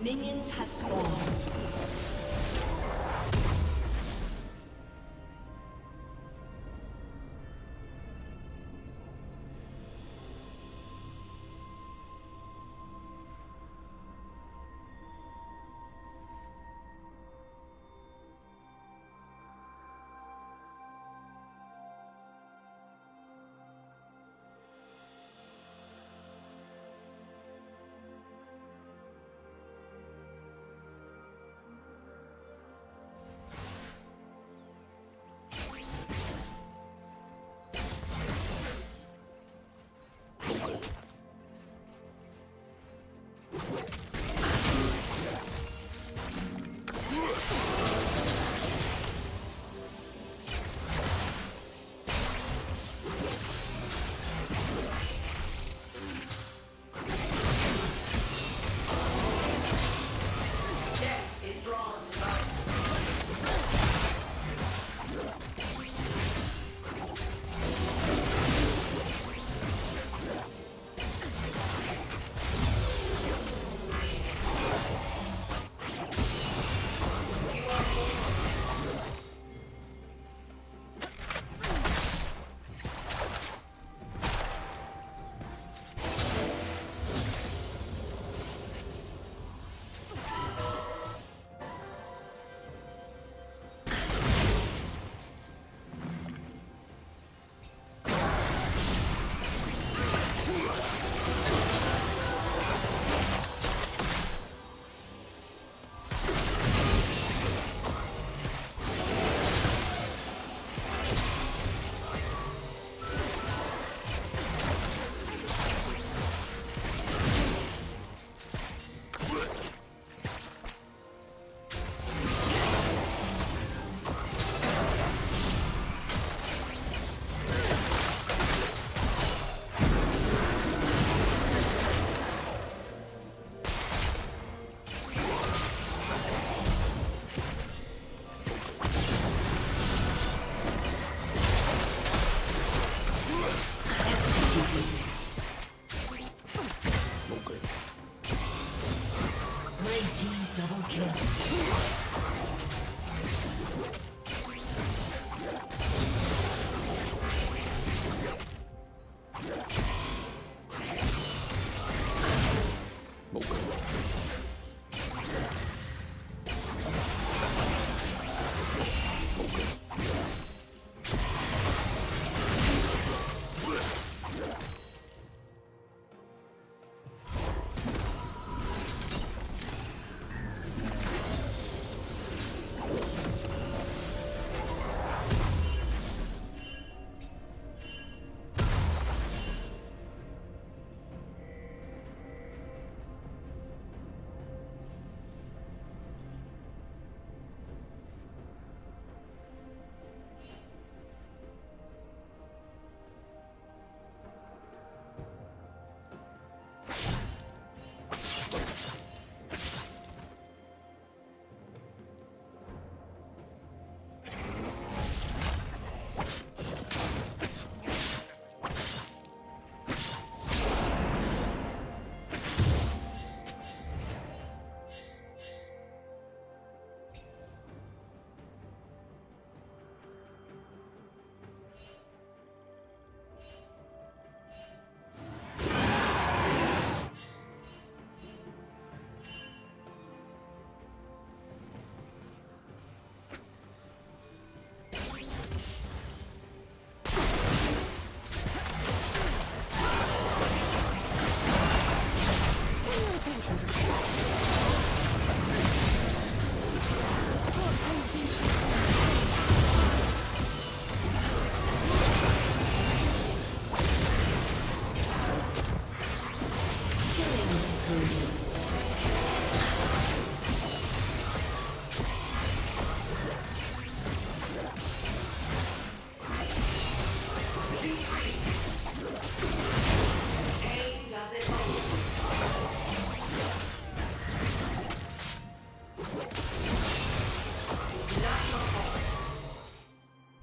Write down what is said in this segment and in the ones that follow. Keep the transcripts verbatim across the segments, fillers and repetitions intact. Minions have spawned.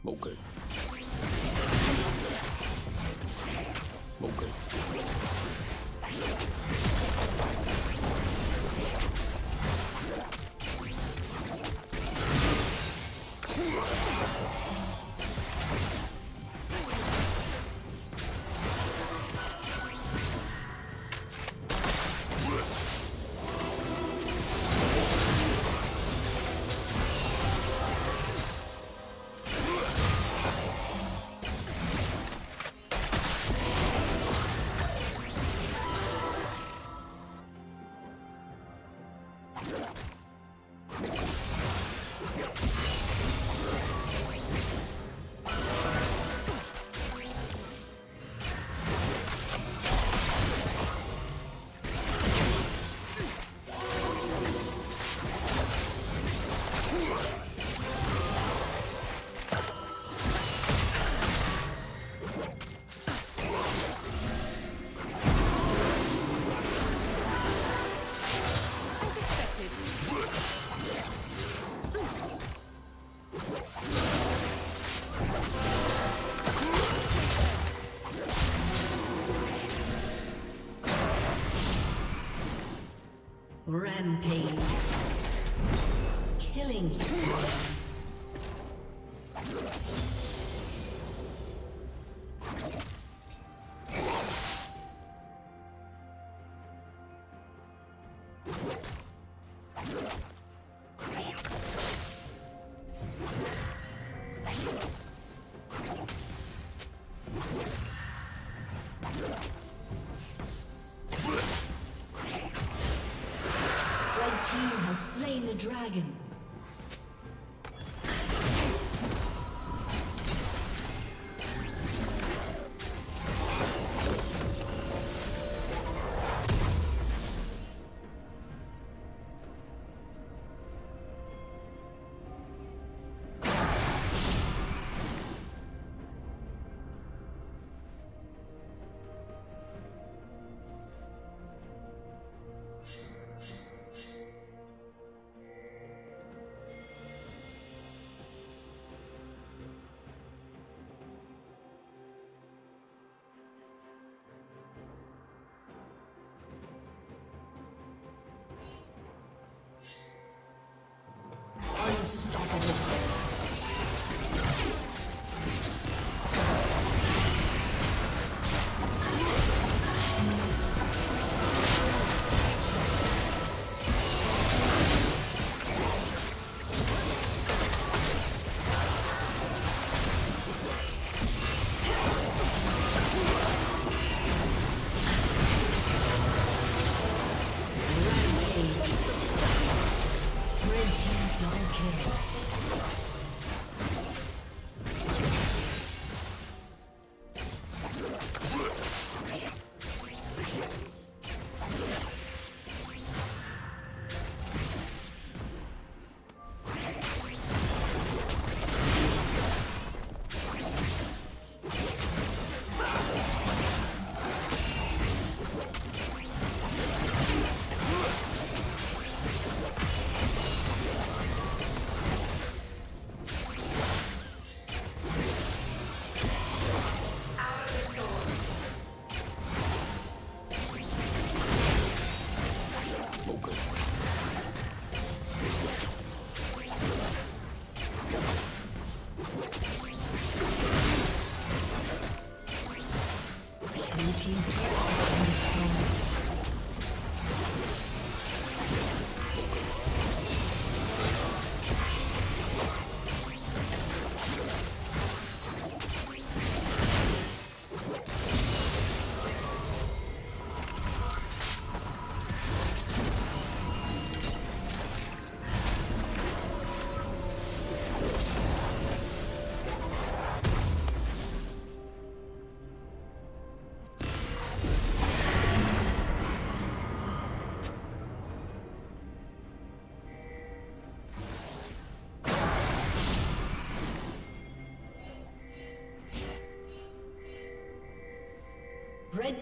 Okay. Rampage. Killing spree. Dragon. Red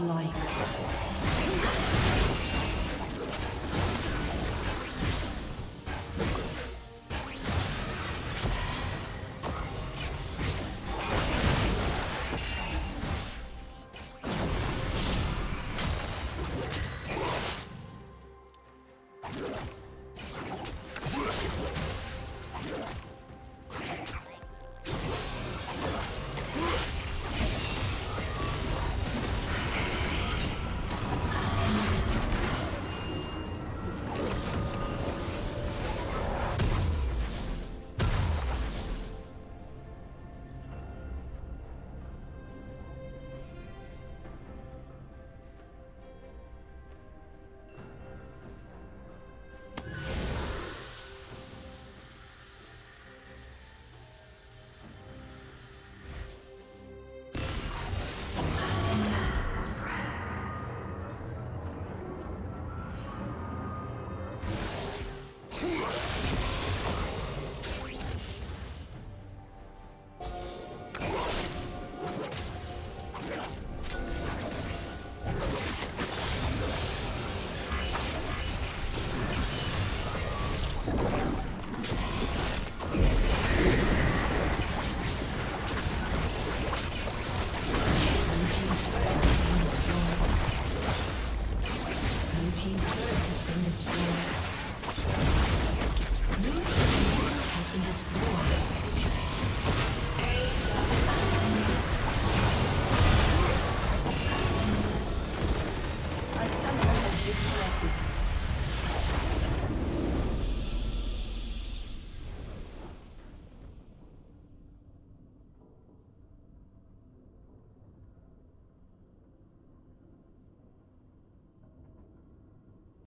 Like